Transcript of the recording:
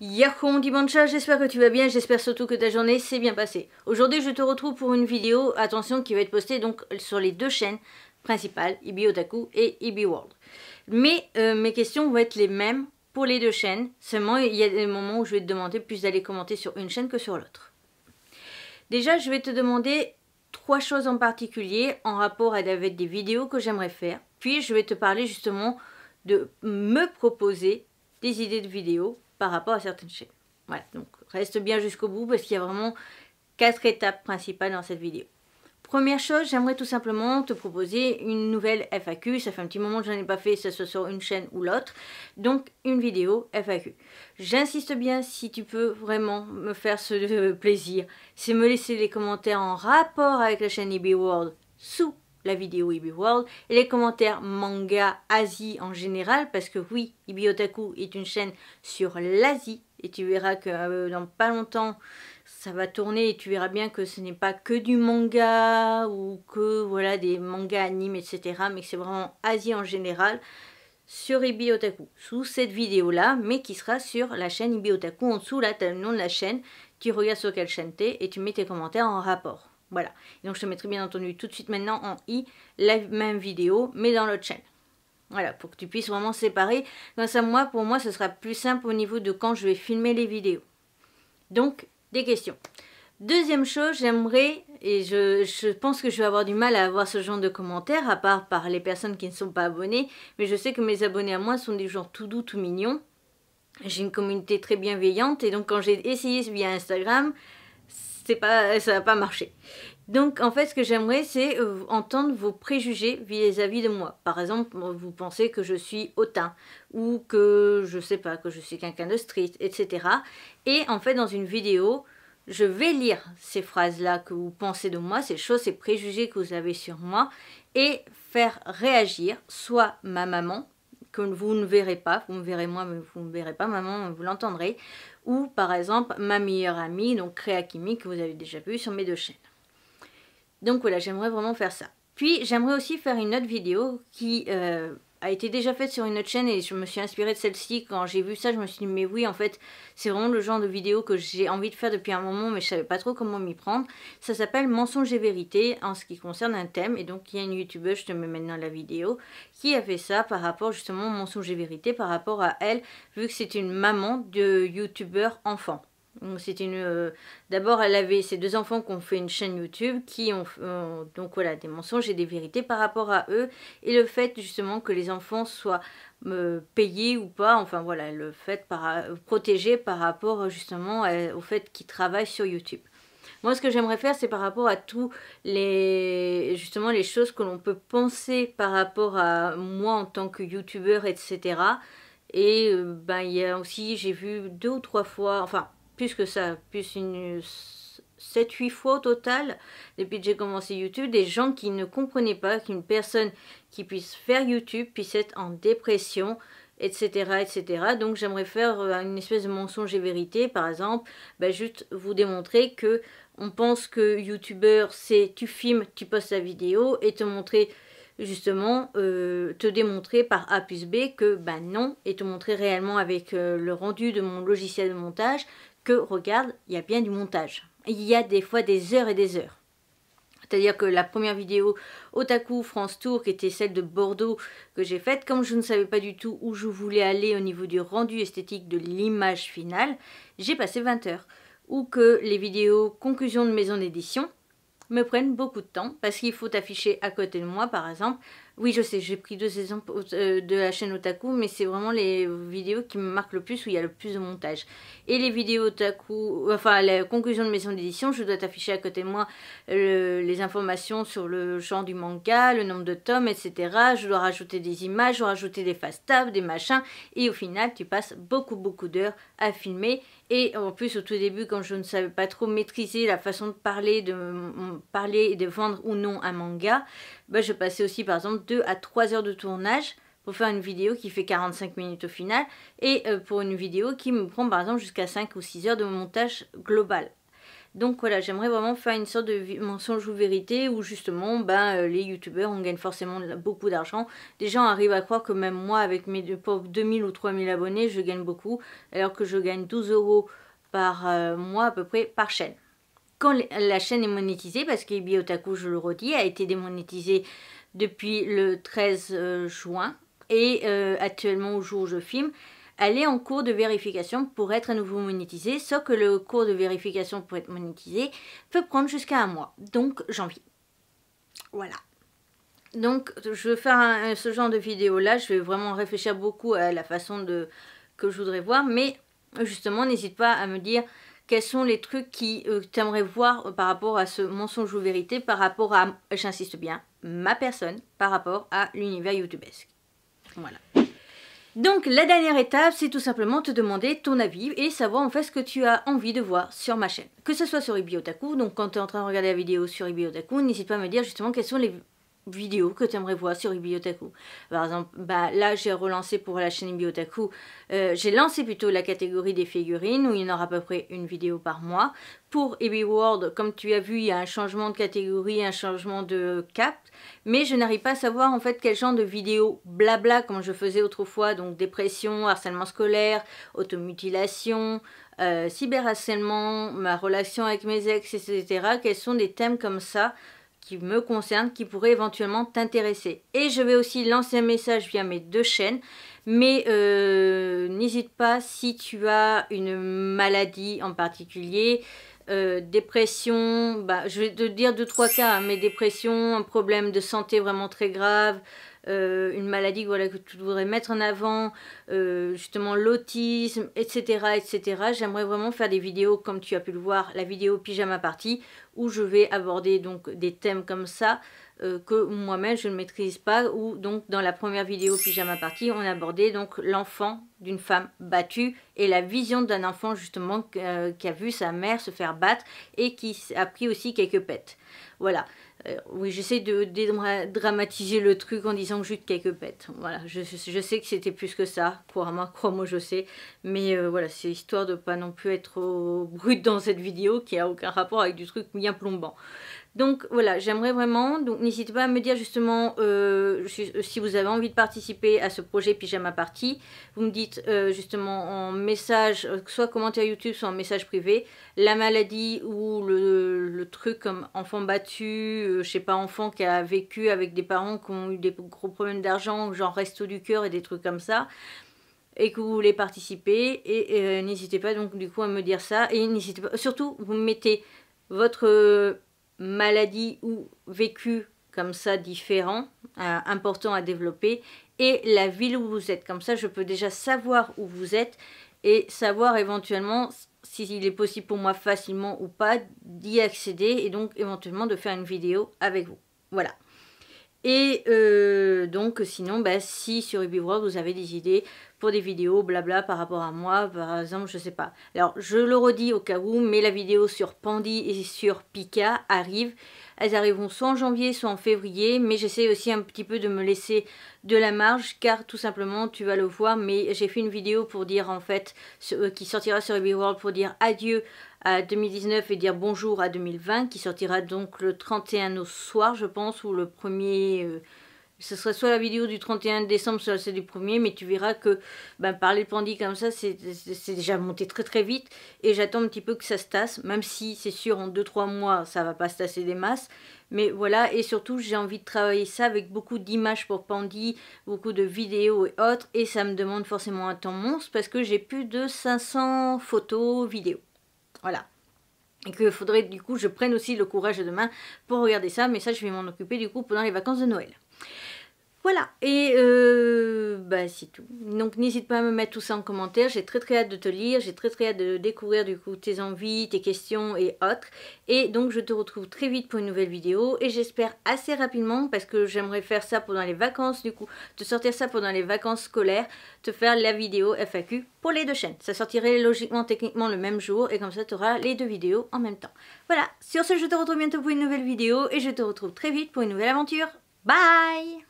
Yahoo, mon dimanche, j'espère que tu vas bien, j'espère surtout que ta journée s'est bien passée. Aujourd'hui je te retrouve pour une vidéo, attention, qui va être postée donc sur les deux chaînes principales, Hibi Otaku et Hibi World. Mais mes questions vont être les mêmes pour les deux chaînes, seulement il y a des moments où je vais te demander plus d'aller commenter sur une chaîne que sur l'autre. Déjà je vais te demander trois choses en particulier en rapport avec des vidéos que j'aimerais faire, puis je vais te parler justement de me proposer des idées de vidéos par rapport à certaines chaînes. Voilà, donc reste bien jusqu'au bout parce qu'il y a vraiment quatre étapes principales dans cette vidéo. Première chose, j'aimerais tout simplement te proposer une nouvelle FAQ. Ça fait un petit moment que je n'en ai pas fait, ça soit sur une chaîne ou l'autre. Donc une vidéo FAQ. J'insiste bien, si tu peux vraiment me faire ce plaisir, c'est me laisser les commentaires en rapport avec la chaîne Hibi World sous la vidéo Hibi World et les commentaires manga Asie en général, parce que oui, Hibi Otaku est une chaîne sur l'Asie et tu verras que dans pas longtemps ça va tourner et tu verras bien que ce n'est pas que du manga ou que voilà des mangas animes etc, mais que c'est vraiment Asie en général sur Hibi Otaku sous cette vidéo là, mais qui sera sur la chaîne Hibi Otaku. En dessous là tu as le nom de la chaîne, tu regardes sur quelle chaîne t'es et tu mets tes commentaires en rapport. Voilà, et donc je te mettrai bien entendu tout de suite maintenant en i la même vidéo mais dans l'autre chaîne. Voilà, pour que tu puisses vraiment séparer. Comme ça, moi, pour moi, ce sera plus simple au niveau de quand je vais filmer les vidéos. Donc, des questions. Deuxième chose, j'aimerais, et je pense que je vais avoir du mal à avoir ce genre de commentaires, à part par les personnes qui ne sont pas abonnées, mais je sais que mes abonnés à moi sont des gens tout doux, tout mignons. J'ai une communauté très bienveillante, et donc quand j'ai essayé via Instagram, ça n'a pas marché. Donc en fait ce que j'aimerais c'est entendre vos préjugés vis-à-vis de moi. Par exemple vous pensez que je suis hautain ou que je sais pas, que je suis quelqu'un de strict etc. Et en fait dans une vidéo je vais lire ces phrases là que vous pensez de moi, ces choses, ces préjugés que vous avez sur moi et faire réagir soit ma maman que vous ne verrez pas, vous me verrez moi mais vous ne me verrez pas maman, vous l'entendrez, ou par exemple ma meilleure amie, donc Créa Kimi, que vous avez déjà vu sur mes deux chaînes. Donc voilà, j'aimerais vraiment faire ça. Puis j'aimerais aussi faire une autre vidéo qui a été déjà faite sur une autre chaîne et je me suis inspirée de celle-ci. Quand j'ai vu ça, je me suis dit mais oui, en fait, c'est vraiment le genre de vidéo que j'ai envie de faire depuis un moment mais je savais pas trop comment m'y prendre. Ça s'appelle Mensonges et vérité en ce qui concerne un thème et donc il y a une youtubeuse, je te mets maintenant la vidéo, qui a fait ça par rapport justement Mensonges et vérité par rapport à elle vu que c'est une maman de youtubeur enfant. C'est une d'abord elle avait ses deux enfants qui ont fait une chaîne YouTube qui ont donc voilà des mensonges et des vérités par rapport à eux et le fait justement que les enfants soient payés ou pas, enfin voilà le fait protégés par rapport justement au fait qu'ils travaillent sur YouTube. Moi ce que j'aimerais faire c'est par rapport à tous les justement les choses que l'on peut penser par rapport à moi en tant que youtubeur etc. Et ben il y a aussi j'ai vu deux ou trois fois, enfin plus que ça, plus une 7-8 fois au total, depuis que j'ai commencé YouTube, des gens qui ne comprenaient pas qu'une personne qui puisse faire YouTube puisse être en dépression, etc. etc. Donc j'aimerais faire une espèce de mensonge et vérité, par exemple, bah juste vous démontrer que on pense que YouTubeur c'est tu filmes, tu postes la vidéo et te montrer justement te démontrer par A plus B que bah non, et te montrer réellement avec le rendu de mon logiciel de montage que regarde, il y a bien du montage. Il y a des fois des heures et des heures. C'est-à-dire que la première vidéo Otaku France Tour, qui était celle de Bordeaux que j'ai faite, comme je ne savais pas du tout où je voulais aller au niveau du rendu esthétique de l'image finale, j'ai passé 20 heures. Ou que les vidéos conclusion de maison d'édition me prennent beaucoup de temps parce qu'il faut afficher à côté de moi par exemple. Oui je sais, j'ai pris 2 exemples de la chaîne Otaku mais c'est vraiment les vidéos qui me marquent le plus où il y a le plus de montage. Et les vidéos Otaku, enfin la conclusion de maison d'édition, je dois afficher à côté de moi les informations sur le genre du manga, le nombre de tomes etc. Je dois rajouter des images, je dois rajouter des face-tables, des machins et au final tu passes beaucoup d'heures à filmer. Et en plus au tout début quand je ne savais pas trop maîtriser la façon de parler et de vendre ou non un manga, bah je passais aussi par exemple 2 à 3 heures de tournage pour faire une vidéo qui fait 45 minutes au final et pour une vidéo qui me prend par exemple jusqu'à 5 ou 6 heures de montage global. Donc voilà, j'aimerais vraiment faire une sorte de mensonge ou vérité où justement les youtubeurs, on gagne forcément beaucoup d'argent. Des gens arrivent à croire que même moi avec mes pauvres 2000 ou 3000 abonnés, je gagne beaucoup, alors que je gagne 12 € par mois à peu près par chaîne. Quand la chaîne est monétisée, parce que Hibi Otaku, je le redis, a été démonétisée depuis le 13 juin et actuellement au jour où je filme, elle est en cours de vérification pour être à nouveau monétisée, sauf que le cours de vérification pour être monétisé peut prendre jusqu'à un mois, donc janvier. Voilà. Donc je vais faire ce genre de vidéo là, je vais vraiment réfléchir beaucoup à la façon que je voudrais voir, mais justement n'hésite pas à me dire quels sont les trucs que tu aimerais voir par rapport à ce mensonge ou vérité, par rapport à, j'insiste bien, ma personne, par rapport à l'univers youtubesque. Voilà. Donc la dernière étape, c'est tout simplement te demander ton avis et savoir en fait ce que tu as envie de voir sur ma chaîne. Que ce soit sur Hibi Otaku, donc quand tu es en train de regarder la vidéo sur Hibi Otaku, n'hésite pas à me dire justement quelles sont les vidéos que tu aimerais voir sur Hibi Otaku. Par exemple, là j'ai relancé pour la chaîne Hibi Otaku, j'ai lancé plutôt la catégorie des figurines où il y en aura à peu près une vidéo par mois. Pour Hibi World, comme tu as vu, il y a un changement de catégorie, un changement de cap, mais je n'arrive pas à savoir en fait quel genre de vidéo blabla comme je faisais autrefois, donc dépression, harcèlement scolaire, automutilation, cyberharcèlement, ma relation avec mes ex, etc. Quels sont des thèmes comme ça qui me concernent, qui pourraient éventuellement t'intéresser. Et je vais aussi lancer un message via mes deux chaînes, mais n'hésite pas si tu as une maladie en particulier, dépression, je vais te dire 2-3 cas, hein, mais dépression, un problème de santé vraiment très grave, une maladie voilà, que tu voudrais mettre en avant, justement l'autisme, etc. etc. J'aimerais vraiment faire des vidéos comme tu as pu le voir, la vidéo Pyjama Party, où je vais aborder donc des thèmes comme ça que moi-même je ne maîtrise pas, où donc dans la première vidéo Pyjama Party, on abordait donc l'enfant d'une femme battue et la vision d'un enfant justement qui a vu sa mère se faire battre et qui a pris aussi quelques pètes. Voilà. Oui, j'essaie de dédramatiser le truc en disant que j'ai eu quelques pètes. Voilà, je sais que c'était plus que ça, crois-moi, je sais. Mais voilà, c'est histoire de pas non plus être trop brute dans cette vidéo qui a aucun rapport avec du truc bien plombant. Donc voilà, j'aimerais vraiment, donc n'hésitez pas à me dire justement si vous avez envie de participer à ce projet Pyjama Party. Vous me dites justement en message, soit commentaire YouTube, soit en message privé, la maladie ou le truc comme enfant battu, je sais pas, enfant qui a vécu avec des parents qui ont eu des gros problèmes d'argent, genre resto du cœur et des trucs comme ça, et que vous voulez participer. Et n'hésitez pas donc du coup à me dire ça, et n'hésitez pas, surtout vous mettez votre... maladie ou vécu comme ça différent, important à développer, et la ville où vous êtes, comme ça je peux déjà savoir où vous êtes et savoir éventuellement s'il est possible pour moi facilement ou pas d'y accéder et donc éventuellement de faire une vidéo avec vous. Voilà. Et donc sinon si sur Hibi World vous avez des idées pour des vidéos blabla par rapport à moi, par exemple, je sais pas, alors je le redis au cas où, mais la vidéo sur Pandy et sur Pika arrive, elles arriveront soit en janvier soit en février, mais j'essaie aussi un petit peu de me laisser de la marge, car tout simplement tu vas le voir, mais j'ai fait une vidéo pour dire en fait, qui sortira sur Hibi World, pour dire adieu à 2019 et dire bonjour à 2020, qui sortira donc le 31 au soir je pense, ou le 1er, ce sera soit la vidéo du 31 décembre soit celle du 1er, mais tu verras que parler de Pandy comme ça c'est déjà monté très très vite, et j'attends un petit peu que ça se tasse, même si c'est sûr en 2-3 mois ça va pas se tasser des masses, mais voilà. Et surtout j'ai envie de travailler ça avec beaucoup d'images pour Pandy, beaucoup de vidéos et autres, et ça me demande forcément un temps monstre parce que j'ai plus de 500 photos vidéos. Voilà. Et qu'il faudrait du coup je prenne aussi le courage demain pour regarder ça, mais ça je vais m'en occuper du coup pendant les vacances de Noël. Voilà, et c'est tout. Donc n'hésite pas à me mettre tout ça en commentaire, j'ai très très hâte de te lire, j'ai très très hâte de découvrir du coup tes envies, tes questions et autres. Et donc je te retrouve très vite pour une nouvelle vidéo, et j'espère assez rapidement, parce que j'aimerais faire ça pendant les vacances du coup, te sortir ça pendant les vacances scolaires, te faire la vidéo FAQ pour les deux chaînes. Ça sortirait logiquement, techniquement le même jour, et comme ça tu auras les deux vidéos en même temps. Voilà, sur ce je te retrouve bientôt pour une nouvelle vidéo, et je te retrouve très vite pour une nouvelle aventure. Bye!